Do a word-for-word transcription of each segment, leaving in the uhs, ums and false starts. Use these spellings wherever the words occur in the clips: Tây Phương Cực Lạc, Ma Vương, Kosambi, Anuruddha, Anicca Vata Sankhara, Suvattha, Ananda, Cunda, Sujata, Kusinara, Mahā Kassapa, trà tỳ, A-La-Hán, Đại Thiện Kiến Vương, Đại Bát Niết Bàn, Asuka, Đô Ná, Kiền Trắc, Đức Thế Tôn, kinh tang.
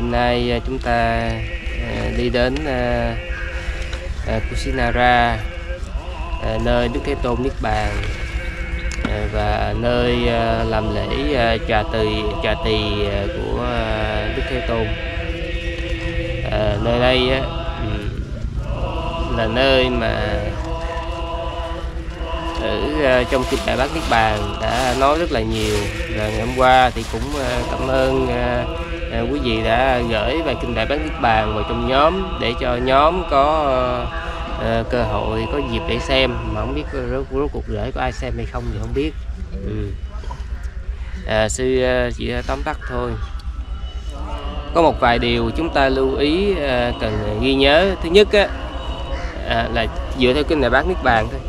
hôm nay chúng ta đi đến Kusinara, nơi Đức Thế Tôn Niết Bàn và nơi làm lễ trà tỳ trà tỳ của Đức Thế Tôn. Nơi đây là nơi mà ở trong kinh Đại Bát Niết Bàn đã nói rất là nhiều. Và ngày hôm qua thì cũng cảm ơn quý vị đã gửi bài kinh Đại Bát Niết Bàn vào trong nhóm để cho nhóm có cơ hội, có dịp để xem, mà không biết rốt cuộc gửi có ai xem hay không thì không biết. Ừ. À, sư chỉ tóm tắt thôi. Có một vài điều chúng ta lưu ý cần ghi nhớ. Thứ nhất á, là dựa theo kinh Đại Bát Niết Bàn thôi.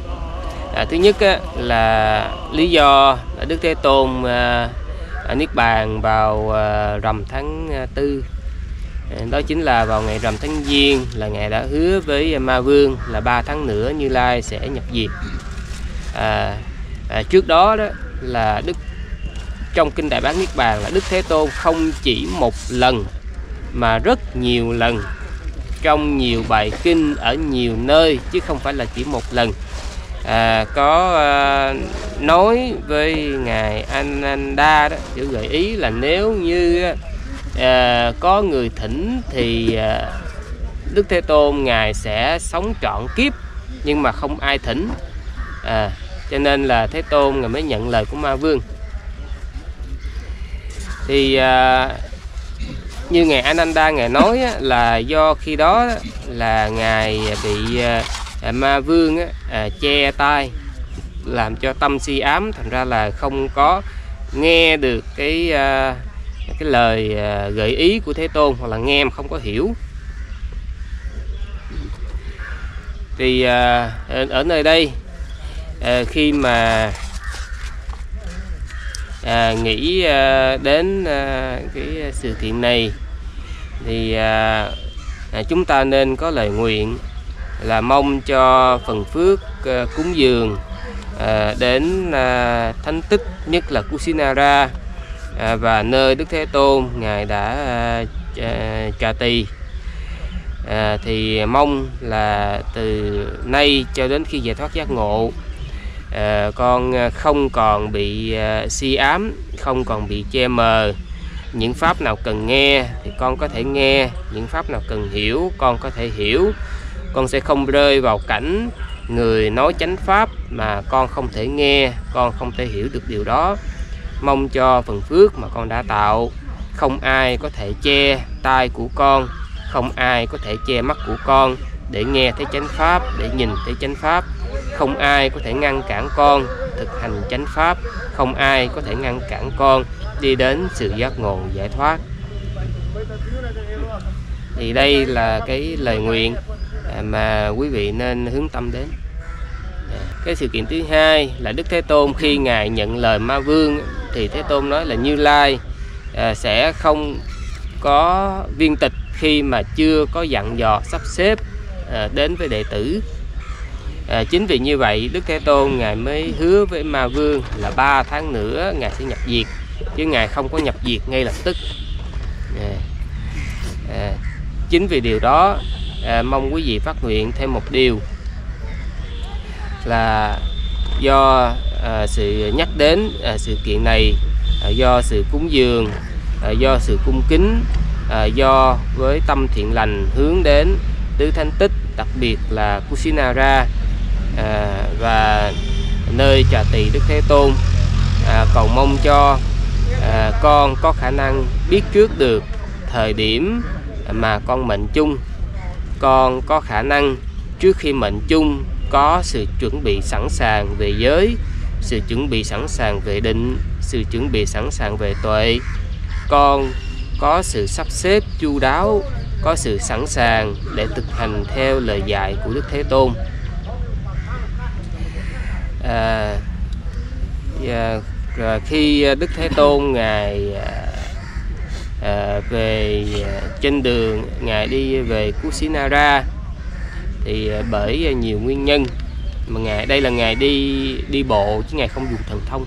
À, thứ nhất á, là lý do Đức Thế Tôn à, ở Niết Bàn vào à, rằm tháng tư, à, đó chính là vào ngày rằm tháng Giêng, là Ngài đã hứa với Ma Vương là ba tháng nữa Như Lai sẽ nhập diệt. à, à, Trước đó đó là Đức trong kinh Đại Bát Niết Bàn là Đức Thế Tôn không chỉ một lần mà rất nhiều lần trong nhiều bài kinh ở nhiều nơi, chứ không phải là chỉ một lần. À, có à, nói với Ngài Ananda đó, để gợi ý là nếu như à, có người thỉnh thì à, Đức Thế Tôn Ngài sẽ sống trọn kiếp, nhưng mà không ai thỉnh. à, Cho nên là Thế Tôn Ngài mới nhận lời của Ma Vương. Thì à, như Ngài Ananda Ngài nói á, là do khi đó là Ngài bị à, À, Ma Vương á, à, che tai, làm cho tâm si ám, thành ra là không có nghe được cái à, cái lời à, gợi ý của Thế Tôn, hoặc là nghe mà không có hiểu. Thì à, ở, ở nơi đây à, khi mà à, nghĩ à, đến à, cái sự kiện này thì à, à, chúng ta nên có lời nguyện là mong cho phần phước uh, cúng dường uh, đến uh, thánh tích, nhất là Kusinara uh, và nơi Đức Thế Tôn Ngài đã uh, trà tỳ. Uh, thì mong là từ nay cho đến khi giải thoát giác ngộ, uh, con không còn bị uh, si ám, không còn bị che mờ. Những pháp nào cần nghe thì con có thể nghe, những pháp nào cần hiểu con có thể hiểu. Con sẽ không rơi vào cảnh người nói chánh pháp mà con không thể nghe, con không thể hiểu được điều đó. Mong cho phần phước mà con đã tạo, không ai có thể che tai của con, không ai có thể che mắt của con để nghe thấy chánh pháp, để nhìn thấy chánh pháp. Không ai có thể ngăn cản con thực hành chánh pháp, không ai có thể ngăn cản con đi đến sự giác ngộ giải thoát. Thì đây là cái lời nguyện mà quý vị nên hướng tâm đến. Cái sự kiện thứ hai là Đức Thế Tôn khi Ngài nhận lời Ma Vương thì Thế Tôn nói là Như Lai sẽ không có viên tịch khi mà chưa có dặn dò sắp xếp đến với đệ tử. Chính vì như vậy Đức Thế Tôn Ngài mới hứa với Ma Vương là ba tháng nữa Ngài sẽ nhập diệt, chứ Ngài không có nhập diệt ngay lập tức. Chính vì điều đó À, mong quý vị phát nguyện thêm một điều là do à, sự nhắc đến à, sự kiện này, à, do sự cúng dường, à, do sự cung kính, à, do với tâm thiện lành hướng đến tứ thánh tích, đặc biệt là Kusinara à, và nơi trà tỳ Đức Thế Tôn, à, cầu mong cho à, con có khả năng biết trước được thời điểm mà con mệnh chung, con có khả năng trước khi mệnh chung có sự chuẩn bị sẵn sàng về giới, sự chuẩn bị sẵn sàng về định, sự chuẩn bị sẵn sàng về tuệ. Con có sự sắp xếp chu đáo, có sự sẵn sàng để thực hành theo lời dạy của Đức Thế Tôn. à, Rồi khi Đức Thế Tôn Ngài À, về trên đường Ngài đi về Kusinara thì bởi nhiều nguyên nhân mà Ngài đây là Ngài đi đi bộ chứ Ngài không dùng thần thông,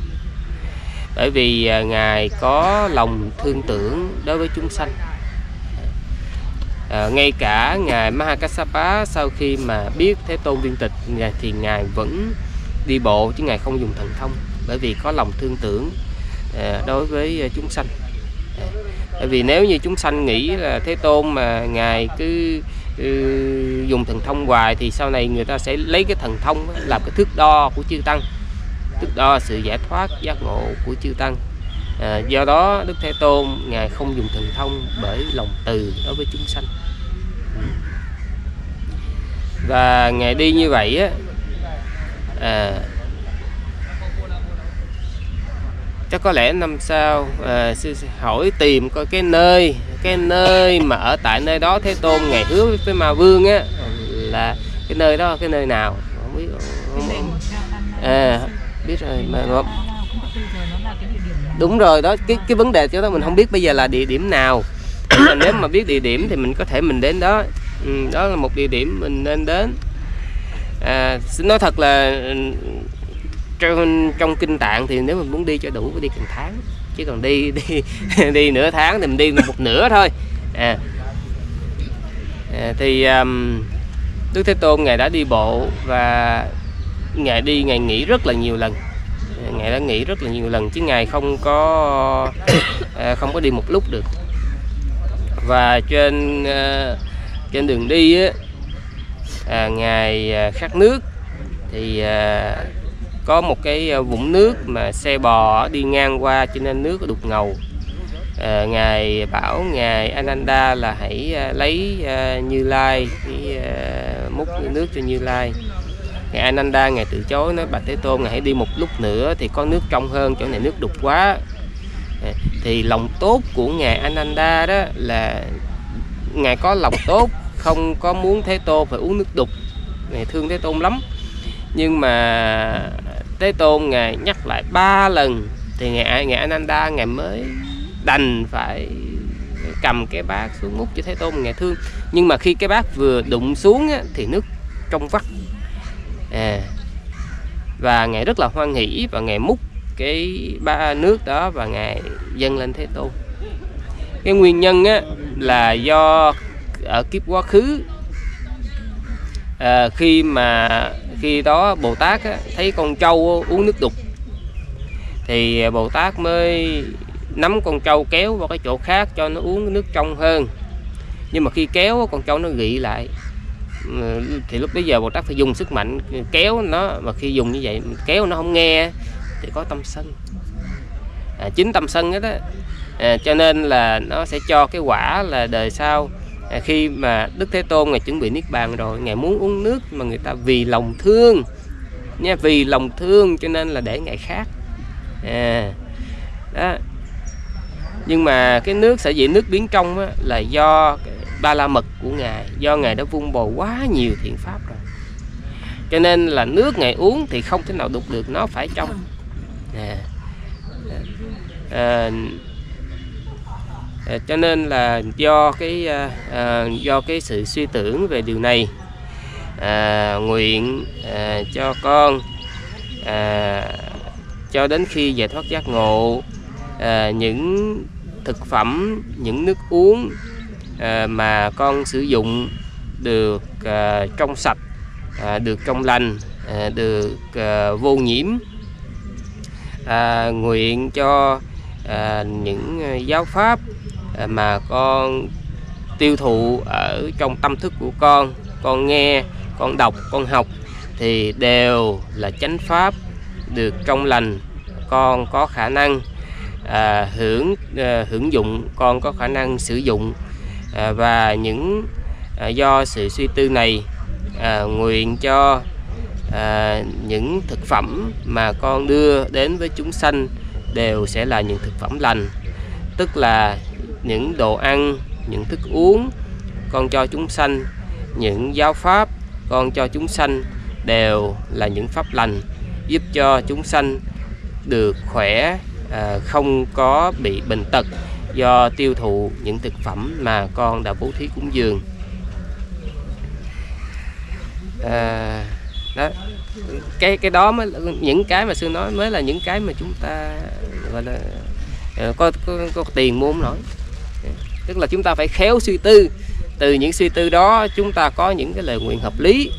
bởi vì Ngài có lòng thương tưởng đối với chúng sanh. À, ngay cả ngài Mahā Kassapa sau khi mà biết Thế Tôn viên tịch thì ngài vẫn đi bộ chứ ngài không dùng thần thông, bởi vì có lòng thương tưởng à, đối với chúng sanh. À, bởi vì nếu như chúng sanh nghĩ là Thế Tôn mà ngài cứ ừ, dùng thần thông hoài thì sau này người ta sẽ lấy cái thần thông làm cái thước đo của chư tăng, thước đo sự giải thoát giác ngộ của chư tăng. À, do đó Đức Thế Tôn ngài không dùng thần thông bởi lòng từ đối với chúng sanh, và ngài đi như vậy á, à, chắc có lẽ năm sau à, hỏi tìm coi cái nơi cái nơi mà ở tại nơi đó Thế Tôn ngài hứa với Ma Vương á là cái nơi đó cái nơi nào không biết, không, không. À, biết rồi mà không. Đúng rồi đó, cái cái vấn đề chỗ đó mình không biết bây giờ là địa điểm nào. Mà nếu mà biết địa điểm thì mình có thể mình đến đó. Ừ, đó là một địa điểm mình nên đến. À, nói thật là trong, trong kinh tạng thì nếu mình muốn đi cho đủ phải đi cả tháng, chứ còn đi đi đi nửa tháng thì mình đi một nửa thôi. À, à, thì um, Đức Thế Tôn ngài đã đi bộ và ngài đi ngài nghỉ rất là nhiều lần. Ngài đã nghỉ rất là nhiều lần chứ ngài không có không có đi một lúc được. Và trên trên đường đi á, à, ngài khát nước thì à, có một cái vũng nước mà xe bò đi ngang qua cho nên nước đục ngầu. À, ngài bảo ngài Ananda là hãy lấy à, Như Lai cái à, múc nước cho Như Lai. Ngài Ananda ngài từ chối, nói bạch Thế Tôn ngài hãy đi một lúc nữa thì có nước trong hơn, chỗ này nước đục quá. Thì lòng tốt của ngài Ananda đó là ngài có lòng tốt, không có muốn Thế Tôn phải uống nước đục, ngài thương Thế Tôn lắm. Nhưng mà Thế Tôn ngài nhắc lại ba lần thì ngài, ngài Ananda ngài mới đành phải cầm cái bát xuống múc cho Thế Tôn ngài thương. Nhưng mà khi cái bát vừa đụng xuống á, thì nước trong vắt. À, và ngài rất là hoan hỷ và ngài múc cái ba nước đó và ngài dâng lên Thế Tôn. Cái nguyên nhân á, là do ở kiếp quá khứ à, khi mà khi đó Bồ Tát á, thấy con trâu uống nước đục thì Bồ Tát mới nắm con trâu kéo vào cái chỗ khác cho nó uống nước trong hơn. Nhưng mà khi kéo con trâu nó gị lại thì lúc bấy giờ Bồ Tát phải dùng sức mạnh kéo nó, mà khi dùng như vậy kéo nó không nghe thì có tâm sân, à, chính tâm sân đó, đó. À, cho nên là nó sẽ cho cái quả là đời sau. À, khi mà Đức Thế Tôn ngài chuẩn bị niết bàn rồi, ngài muốn uống nước mà người ta vì lòng thương nha, vì lòng thương cho nên là để ngài khát. À, đó. Nhưng mà cái nước sở dĩ nước biến trong á, là do ba la mật của ngài, do ngài đã vun bồi quá nhiều thiện pháp rồi, cho nên là nước ngài uống thì không thể nào đục được, nó phải trong. À, à, à, cho nên là do cái à, do cái sự suy tưởng về điều này, à, nguyện à, cho con à, cho đến khi giải thoát giác ngộ, à, những thực phẩm, những nước uống À, mà con sử dụng được à, trong sạch, à, được trong lành, à, được à, vô nhiễm. À, nguyện cho à, những giáo pháp à, mà con tiêu thụ ở trong tâm thức của con, con nghe, con đọc, con học thì đều là chánh pháp, được trong lành, con có khả năng à, hưởng à, hưởng dụng, con có khả năng sử dụng. À, và những à, do sự suy tư này, à, nguyện cho à, những thực phẩm mà con đưa đến với chúng sanh đều sẽ là những thực phẩm lành, tức là những đồ ăn, những thức uống con cho chúng sanh, những giáo pháp con cho chúng sanh đều là những pháp lành, giúp cho chúng sanh được khỏe, à, không có bị bệnh tật do tiêu thụ những thực phẩm mà con đã bố thí cúng dường. À, đó. Cái cái đó mới những cái mà sư nói mới là những cái mà chúng ta gọi là có, có, có tiền mua không nổi. Tức là chúng ta phải khéo suy tư, từ những suy tư đó chúng ta có những cái lời nguyện hợp lý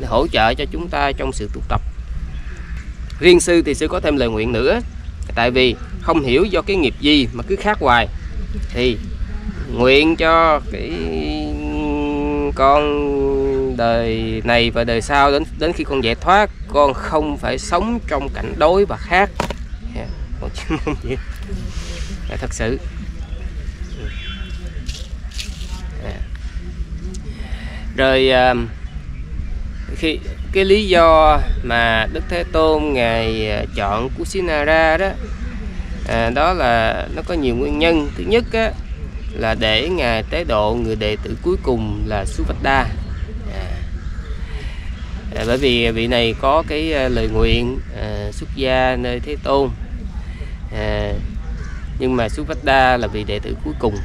để hỗ trợ cho chúng ta trong sự tu tập. Riêng sư thì sư có thêm lời nguyện nữa, tại vì không hiểu do cái nghiệp gì mà cứ khác hoài, thì nguyện cho cái con đời này và đời sau, đến đến khi con giải thoát, con không phải sống trong cảnh đói và khát. Còn chứ không gì là thật sự. Rồi khi cái lý do mà Đức Thế Tôn ngài chọn Kusinara đó, à, đó là nó có nhiều nguyên nhân. Thứ nhất á, là để ngài tế độ người đệ tử cuối cùng là Suvattha, à, à, bởi vì vị này có cái lời nguyện à, xuất gia nơi Thế Tôn, à, nhưng mà Suvattha là vị đệ tử cuối cùng.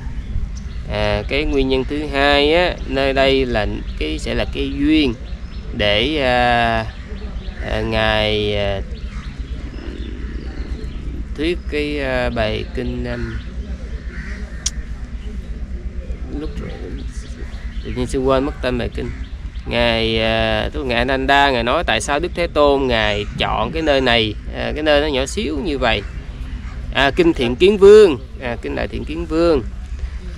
À, cái nguyên nhân thứ hai á, nơi đây là cái sẽ là cái duyên để à, à, ngài à, thuyết cái à, bài kinh à, lúc tự nhiên sư quên mất tên bài kinh. Ngài à, tôi ngài Ananda ngài nói tại sao Đức Thế Tôn ngài chọn cái nơi này, à, cái nơi nó nhỏ xíu như vậy. À, kinh Thiện Kiến Vương, à, kinh Đại Thiện Kiến Vương.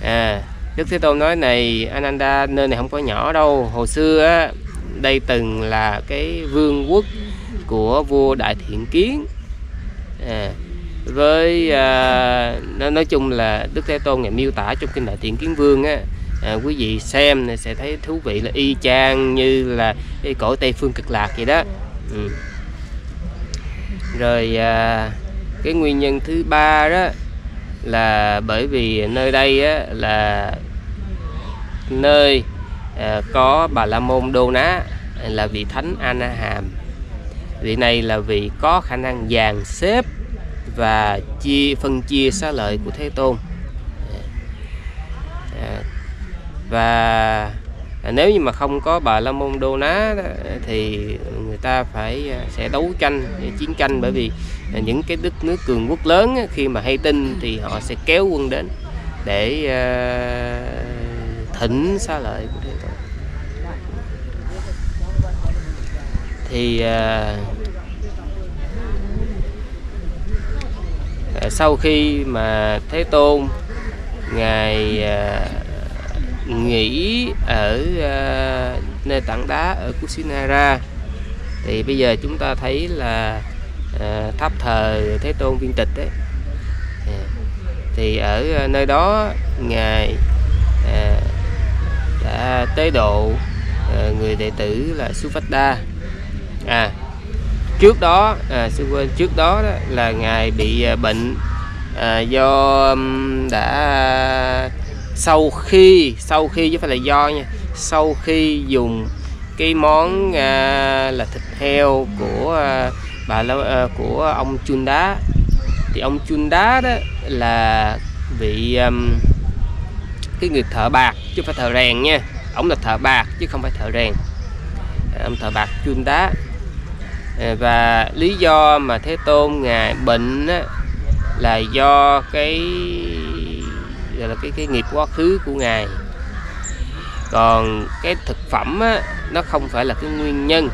À, Đức Thế Tôn nói này Ananda, nơi này không có nhỏ đâu. Hồi xưa á, đây từng là cái vương quốc của vua Đại Thiện Kiến, à, với à, nó nói chung là Đức Thế Tôn này miêu tả trong kinh Đại Thiện Kiến Vương á, à, quý vị xem này sẽ thấy thú vị, là y chang như là cái cõi Tây Phương Cực Lạc vậy đó. Ừ. Rồi à, cái nguyên nhân thứ ba đó là bởi vì nơi đây á, là nơi à, có Bà La Môn Đô Ná, là vị thánh A-La-Hán. Vị này là vị có khả năng dàn xếp và chia phân chia xá lợi của Thế Tôn, à, và à, nếu như mà không có Bà La Môn Đô Ná đó, thì người ta phải sẽ đấu tranh chiến tranh, bởi vì những cái đất nước cường quốc lớn á, khi mà hay tin thì họ sẽ kéo quân đến để uh, thỉnh xá lợi của Thế Tôn. Thì uh, sau khi mà Thế Tôn ngài uh, nghỉ ở uh, nơi tảng đá ở Kusinara, thì bây giờ chúng ta thấy là À, tháp thờ Thế Tôn viên tịch đấy, à, thì ở nơi đó ngài à, đã tế độ à, người đệ tử là Suvattha. À, trước đó à, sư quên trước đó, đó là ngài bị à, bệnh à, do um, đã sau khi sau khi chứ phải là do nha, sau khi dùng cái món à, là thịt heo của à, bà uh, của ông Cunda. Thì ông Cunda đó là vị um, cái người thợ bạc chứ phải thợ rèn nha, ông là thợ bạc chứ không phải thợ rèn, ông thợ bạc Cunda. Và lý do mà Thế Tôn ngài bệnh á, là do cái là cái cái nghiệp quá khứ của ngài, còn cái thực phẩm á, nó không phải là cái nguyên nhân.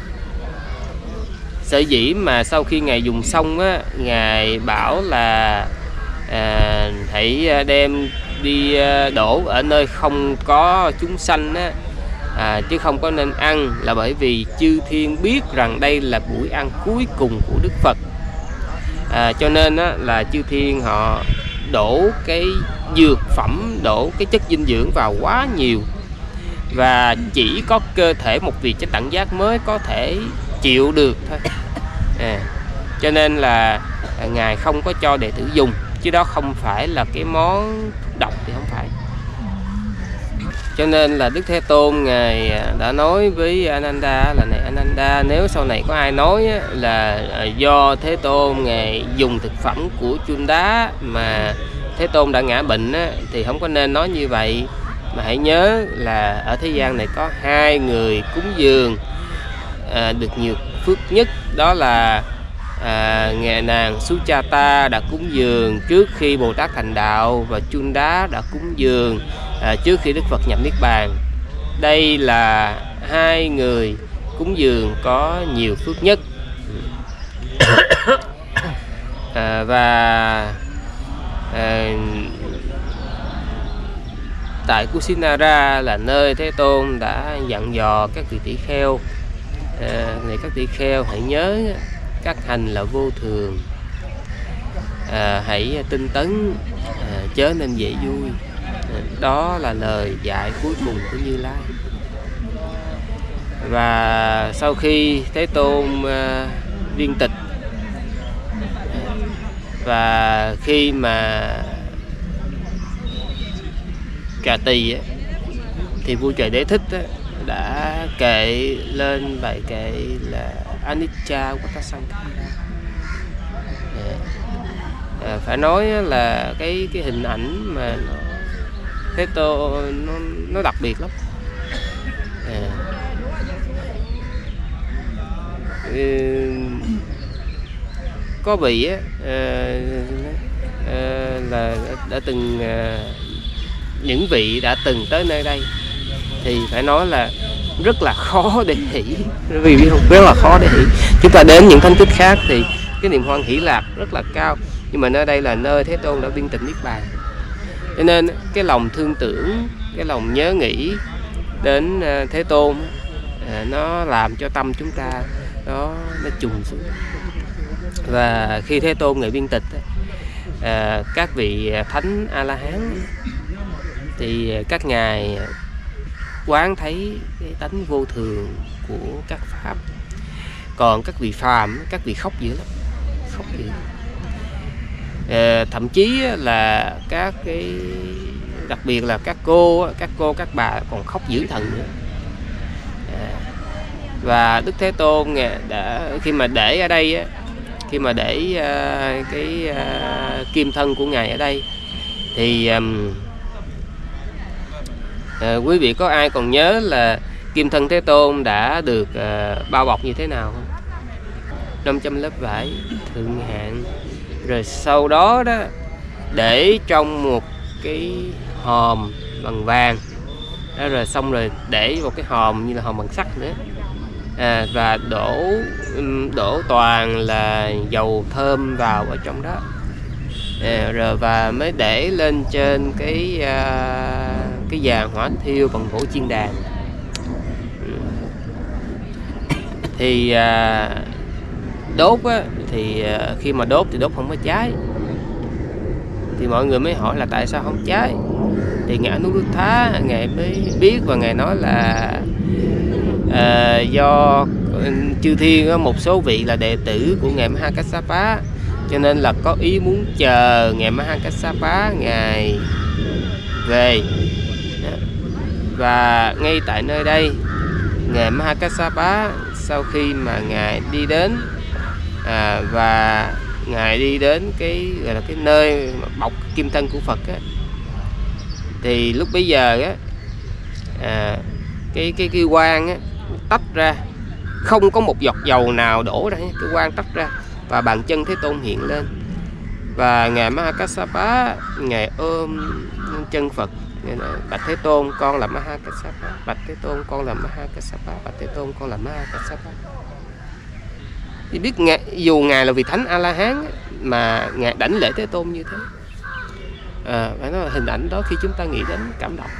Sở dĩ mà sau khi ngài dùng xong á, ngài bảo là à, hãy đem đi đổ ở nơi không có chúng sanh á, à, chứ không có nên ăn, là bởi vì chư thiên biết rằng đây là buổi ăn cuối cùng của Đức Phật, à, cho nên á, là chư thiên họ đổ cái dược phẩm, đổ cái chất dinh dưỡng vào quá nhiều, và chỉ có cơ thể một vị chánh đẳng giác mới có thể chịu được thôi, à, cho nên là à, ngài không có cho đệ tử dùng, chứ đó không phải là cái món độc thì không phải. Cho nên là Đức Thế Tôn ngài đã nói với Ananda là này Ananda, nếu sau này có ai nói á, là à, do Thế Tôn ngài dùng thực phẩm của Cunda mà Thế Tôn đã ngã bệnh á, thì không có nên nói như vậy, mà hãy nhớ là ở thế gian này có hai người cúng dường À, được nhiều phước nhất, đó là à, ngài nàng Sujata đã cúng dường trước khi Bồ Tát thành đạo, và Cunda đã cúng dường à, trước khi Đức Phật nhập Niết Bàn. Đây là hai người cúng dường có nhiều phước nhất. à, Và à, tại Kusinara là nơi Thế Tôn đã dặn dò các vị tỷ kheo. À, này các tỷ kheo, hãy nhớ các hành là vô thường, à, hãy tinh tấn, à, chớ nên dễ vui. à, Đó là lời dạy cuối cùng của Như Lai. Và sau khi Thế Tôn à, viên tịch, và khi mà Trà Tỳ thì vua Trời Đế Thích đã kệ lên bài kệ là Anicca Vata Sankhara. À, phải nói là cái cái hình ảnh mà nó, Thế Tôn nó, nó đặc biệt lắm. À, có vị á à, à, là đã từng à, những vị đã từng tới nơi đây thì phải nói là rất là khó để hỷ, vì rất là khó để hỷ. Chúng ta đến những thánh tích khác thì cái niềm hoan hỷ lạc rất là cao, nhưng mà nơi đây là nơi Thế Tôn đã viên tịch Niết Bàn, cho nên cái lòng thương tưởng, cái lòng nhớ nghĩ đến Thế Tôn nó làm cho tâm chúng ta nó nó trùng xuống. Và khi Thế Tôn ngài viên tịch, các vị thánh A-La-Hán thì các ngài quán thấy cái tánh vô thường của các pháp. Còn các vị phàm, các vị khóc dữ lắm, khóc dữ. À, thậm chí là các cái đặc biệt là các cô, các cô các bà còn khóc dữ thần nữa. À, và Đức Thế Tôn đã khi mà để ở đây, khi mà để cái kim thân của ngài ở đây thì À, quý vị có ai còn nhớ là kim thân Thế Tôn đã được à, bao bọc như thế nào không? năm trăm lớp vải thượng hạng. Rồi sau đó đó để trong một cái hòm bằng vàng đó, rồi xong rồi để một cái hòm như là hòm bằng sắt nữa, à, và đổ đổ toàn là dầu thơm vào ở trong đó, à, rồi và mới để lên trên cái à, cái giàn hỏa thiêu bằng gỗ chiên đàn. Thì à, đốt á, thì à, khi mà đốt thì đốt không có cháy, thì mọi người mới hỏi là tại sao không cháy. Thì ngài Anuruddha ngài mới biết và ngài nói là à, do chư thiên á, một số vị là đệ tử của ngài Mahā Kassapa, cho nên là có ý muốn chờ ngài Mahā Kassapa ngài về. Và ngay tại nơi đây ngài Mahā Kassapa, sau khi mà ngài đi đến à, và ngài đi đến cái gọi là cái nơi bọc kim thân của Phật á, thì lúc bấy giờ á à, cái cái cái quang á tách ra, không có một giọt dầu nào đổ ra, cái quang tách ra và bàn chân Thế Tôn hiện lên, và ngài Mahā Kassapa ngài ôm chân Phật. Bạch Thế Tôn, con là Mahā Kassapa. Bạch Thế Tôn, con là Mahā Kassapa. Bạch Thế Tôn, con là Mahā Kassapa. Thì biết ngài, dù ngài là vị thánh A-La-Hán mà ngài đảnh lễ Thế Tôn như thế. À, phải nói là hình ảnh đó khi chúng ta nghĩ đến cảm động.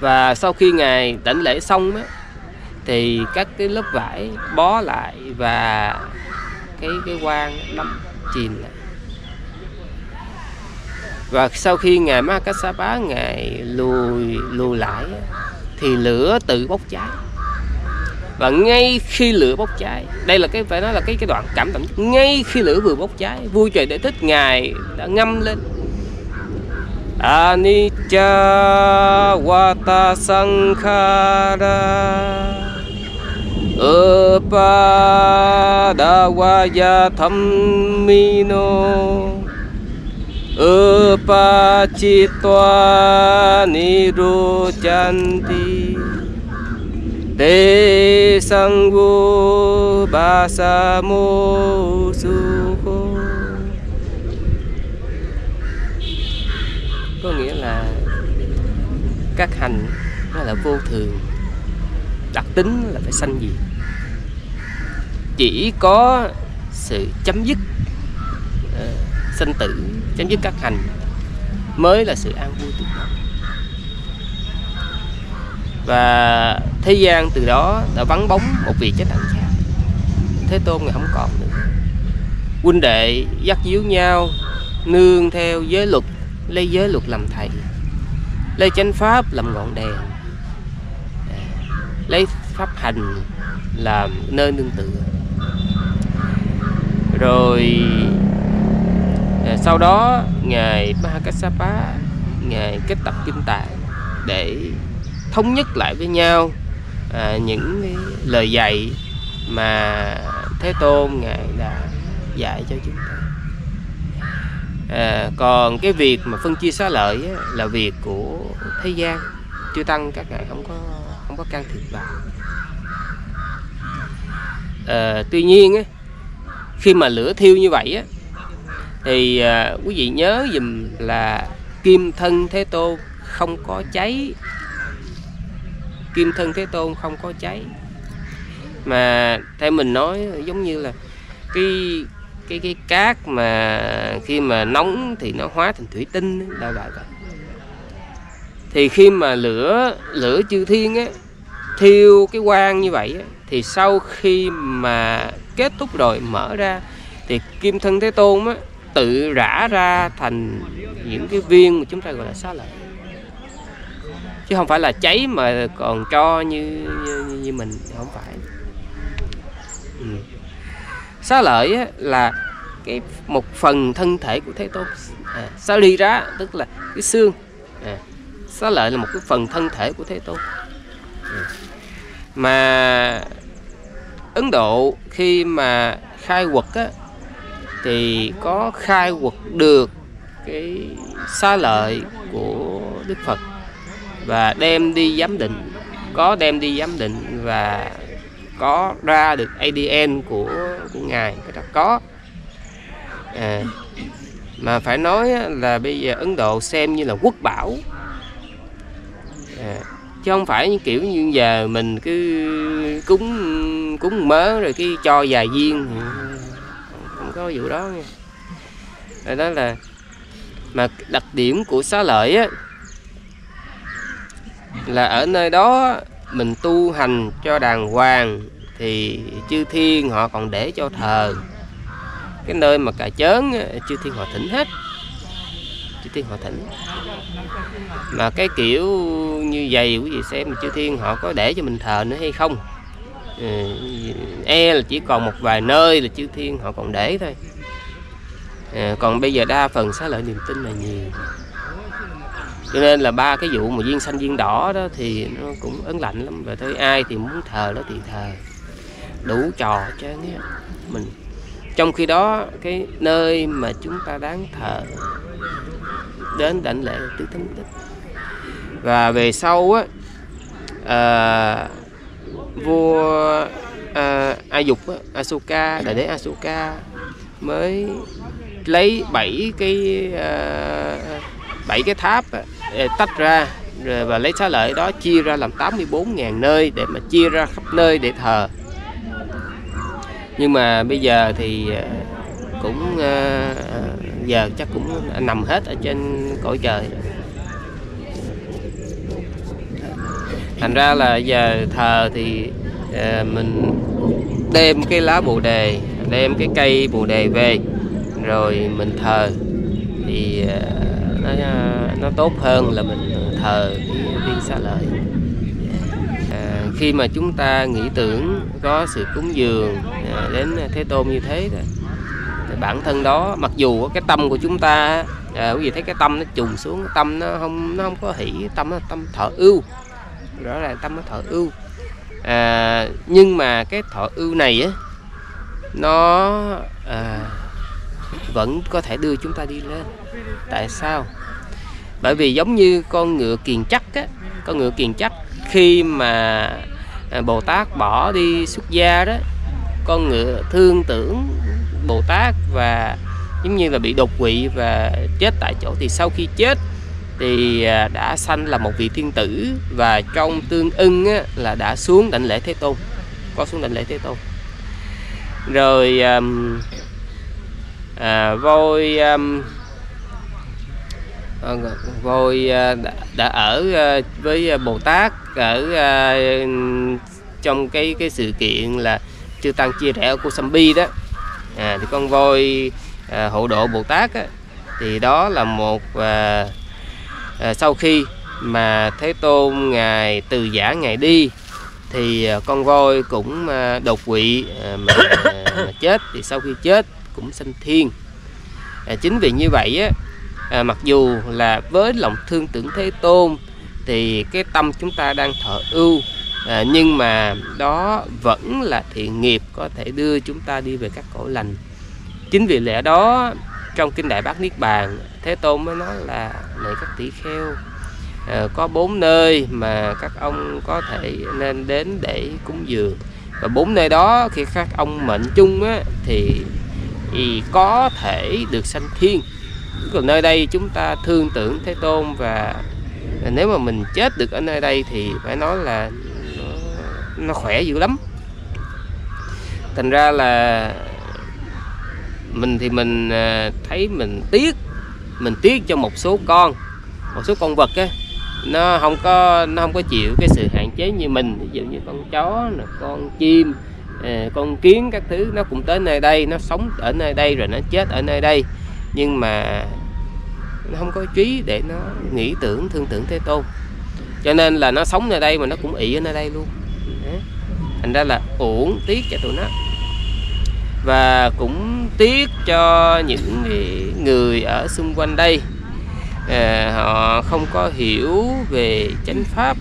Và sau khi ngài đảnh lễ xong đó, thì các cái lớp vải bó lại và cái cái quan đắm chìm lại. Và sau khi ngài Mahā Kassapa ngài lùi lùi lại thì lửa tự bốc cháy. Và ngay khi lửa bốc cháy, đây là cái phải nói là cái cái đoạn cảm động. Ngay khi lửa vừa bốc cháy, vua Trời Đế Thích ngài đã ngâm lên Anicca Vata Sankhara Upadawaya Dhammino Upachitwa nirujanti te sanggu basamo sukho. Có nghĩa là các hành nó là vô thường, đặc tính là phải sanh diệt. Chỉ có sự chấm dứt uh, sanh tử, chấm dứt các hành mới là sự an vui tuyệt vời. Và thế gian từ đó đã vắng bóng một vị chánh đẳng giác. Thế Tôn ngày không còn nữa. Huynh đệ dắt díu nhau, nương theo giới luật, lấy giới luật làm thầy, lấy chánh pháp làm ngọn đèn, lấy pháp hành làm nơi nương tựa. Rồi sau đó ngài Mahā Kassapa, ngài kết tập kinh tạng để thống nhất lại với nhau à, những cái lời dạy mà Thế Tôn ngài đã dạy cho chúng ta. À, còn cái việc mà phân chia xá lợi á, là việc của thế gian, chư tăng các ngài không có không có can thiệp vào. À, tuy nhiên á, khi mà lửa thiêu như vậy á, thì à, quý vị nhớ dùm là kim thân Thế Tôn không có cháy. Kim thân Thế Tôn không có cháy. Mà theo mình nói giống như là cái cái cái cát mà khi mà nóng thì nó hóa thành thủy tinh đại loại vậy. Thì khi mà lửa lửa chư thiên á thiêu cái quang như vậy á, thì sau khi mà kết thúc rồi mở ra thì kim thân Thế Tôn á tự rã ra thành những cái viên mà chúng ta gọi là xá lợi. Chứ không phải là cháy mà còn cho như, như, như mình, không phải. Ừ. Xá lợi á, là cái một phần thân thể của Thế Tôn. À, xá ly rá tức là cái xương. À, xá lợi là một cái phần thân thể của Thế Tôn. À, mà Ấn Độ khi mà khai quật á, thì có khai quật được cái xá lợi của Đức Phật và đem đi giám định, có đem đi giám định và có ra được a đê en của, của ngài, cái đó có. À, mà phải nói là bây giờ Ấn Độ xem như là quốc bảo, à, chứ không phải như kiểu như giờ mình cứ cúng cúng mớ rồi cái cho vài viên, không có vụ đó nha. Rồi đó là mà đặc điểm của xá lợi á, là ở nơi đó mình tu hành cho đàng hoàng thì chư thiên họ còn để cho thờ. Cái nơi mà cà chớn chư thiên họ thỉnh hết, chư thiên họ thỉnh. Mà cái kiểu như vậy quý vị xem chư thiên họ có để cho mình thờ nữa hay không? E là chỉ còn một vài nơi là chư thiên họ còn để thôi. Còn bây giờ đa phần xá lợi niềm tin là nhiều. Cho nên là ba cái vụ mà viên xanh viên đỏ đó thì nó cũng ấn lạnh lắm. Và tới ai thì muốn thờ đó thì thờ, đủ trò chứ nghe mình. Trong khi đó cái nơi mà chúng ta đáng thờ đến đảnh lễ tứ thánh tích. Và về sau á, à, vua à, A Dục á, Asuka, đại đế Asuka mới lấy bảy cái à, bảy cái tháp tách ra rồi và lấy xá lợi đó chia ra làm tám mươi bốn nghìn nơi để mà chia ra khắp nơi để thờ. Nhưng mà bây giờ thì cũng giờ chắc cũng nằm hết ở trên cõi trời. Thành ra là giờ thờ thì mình đem cái lá bồ đề, đem cái cây bồ đề về rồi mình thờ thì Nó, nó tốt hơn là mình thờ viên xá lợi. À, khi mà chúng ta nghĩ tưởng có sự cúng dường à, đến Thế Tôn như thế đó, thì bản thân đó mặc dù cái tâm của chúng ta à, quý vị thấy cái tâm nó trùng xuống, cái tâm nó không nó không có hỷ, tâm nó tâm thọ ưu, rõ ràng tâm nó thọ ưu. À, nhưng mà cái thọ ưu này á, nó à, vẫn có thể đưa chúng ta đi lên. Tại sao? Bởi vì giống như con ngựa kiền trắc á, con ngựa kiền trắc khi mà Bồ Tát bỏ đi xuất gia đó, con ngựa thương tưởng Bồ Tát và giống như là bị đột quỵ và chết tại chỗ. Thì sau khi chết thì đã sanh là một vị thiên tử, và trong tương ưng á, là đã xuống đảnh lễ Thế Tôn, có xuống đảnh lễ Thế Tôn. Rồi um, à, voi um, voi đã, đã ở với Bồ Tát ở trong cái cái sự kiện là Chư Tăng chia rẽ ở Kosambi đó. À, thì con voi à, hộ độ Bồ Tát á, thì đó là một à, à, sau khi mà Thế Tôn ngài từ giả ngài đi thì à, con voi cũng à, đột quỵ à, mà, mà chết, thì sau khi chết cũng sanh thiên. À, chính vì như vậy á, à, mặc dù là với lòng thương tưởng Thế Tôn thì cái tâm chúng ta đang thọ ưu, à, nhưng mà đó vẫn là thiện nghiệp có thể đưa chúng ta đi về các cõi lành. Chính vì lẽ đó trong kinh Đại Bát Niết Bàn, Thế Tôn mới nói là này các tỷ kheo, à, có bốn nơi mà các ông có thể nên đến để cúng dường, và bốn nơi đó khi các ông mệnh chung á, thì, thì có thể được sanh thiên. Còn nơi đây chúng ta thương tưởng Thế Tôn, và nếu mà mình chết được ở nơi đây thì phải nói là nó khỏe dữ lắm. Thành ra là mình thì mình thấy mình tiếc, mình tiếc cho một số con, một số con vật á, nó không có nó không có chịu cái sự hạn chế như mình. Ví dụ như con chó, con chim, con kiến các thứ, nó cũng tới nơi đây, nó sống ở nơi đây rồi nó chết ở nơi đây, nhưng mà nó không có trí để nó nghĩ tưởng thương tưởng Thế Tôn, cho nên là nó sống nơi đây mà nó cũng ỷ ở nơi đây luôn. Thành ra là uổng, tiếc cho tụi nó. Và cũng tiếc cho những người ở xung quanh đây, à, họ không có hiểu về chánh pháp,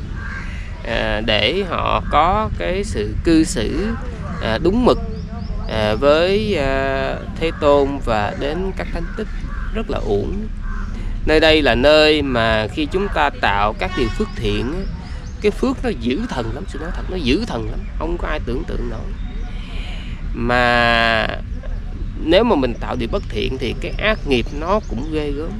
à, để họ có cái sự cư xử à, đúng mực à, với à, Thế Tôn và đến các thánh tích, rất là uổng. Nơi đây là nơi mà khi chúng ta tạo các điều phước thiện, cái phước nó dữ thần lắm, sự nói thật nó dữ thần lắm, không có ai tưởng tượng nổi. Mà nếu mà mình tạo điều bất thiện thì cái ác nghiệp nó cũng ghê gớm.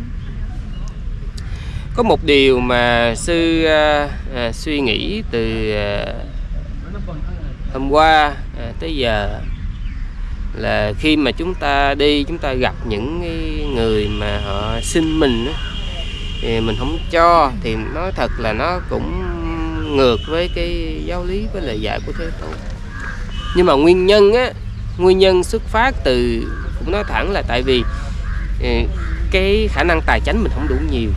Có một điều mà sư à, à, suy nghĩ từ à, hôm qua à, tới giờ, là khi mà chúng ta đi, chúng ta gặp những người mà họ xin mình thì mình không cho, thì nói thật là nó cũng ngược với cái giáo lý, với lời dạy của Thế Tôn. Nhưng mà nguyên nhân á, nguyên nhân xuất phát từ, cũng nói thẳng là tại vì cái khả năng tài chánh mình không đủ nhiều,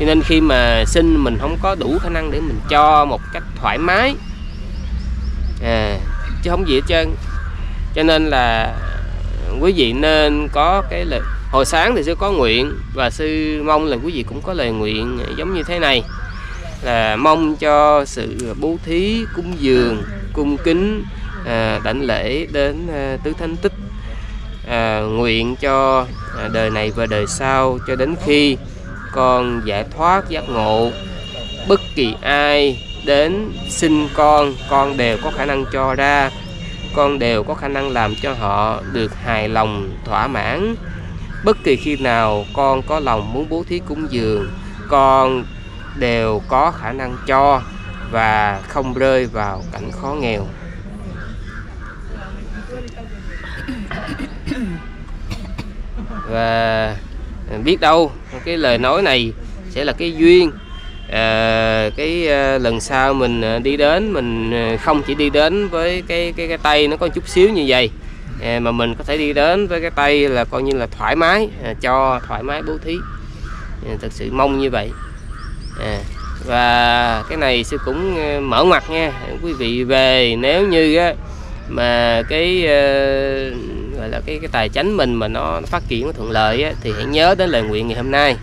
cho nên khi mà xin mình không có đủ khả năng để mình cho một cách thoải mái, à, chứ không gì hết trơn. Cho nên là quý vị nên có cái lời, hồi sáng thì sư có nguyện, và sư mong là quý vị cũng có lời nguyện giống như thế này, là mong cho sự bố thí, cúng dường, cung kính, à, đảnh lễ đến à, tứ thánh tích, à, nguyện cho à, đời này và đời sau, cho đến khi con giải thoát giác ngộ, bất kỳ ai đến xin con, con đều có khả năng cho ra, con đều có khả năng làm cho họ được hài lòng, thỏa mãn. Bất kỳ khi nào con có lòng muốn bố thí cúng dường, con đều có khả năng cho và không rơi vào cảnh khó nghèo. Và biết đâu cái lời nói này sẽ là cái duyên, à, cái à, lần sau mình đi đến, mình không chỉ đi đến với cái cái, cái tay nó có chút xíu như vậy, à, mà mình có thể đi đến với cái tay là coi như là thoải mái, à, cho thoải mái bố thí, à, thật sự mong như vậy. À, và cái này sư cũng mở ngoặt nha quý vị, về nếu như á, mà cái uh, gọi là cái cái tài chánh mình mà nó phát triển nó thuận lợi á, thì hãy nhớ đến lời nguyện ngày hôm nay.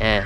À,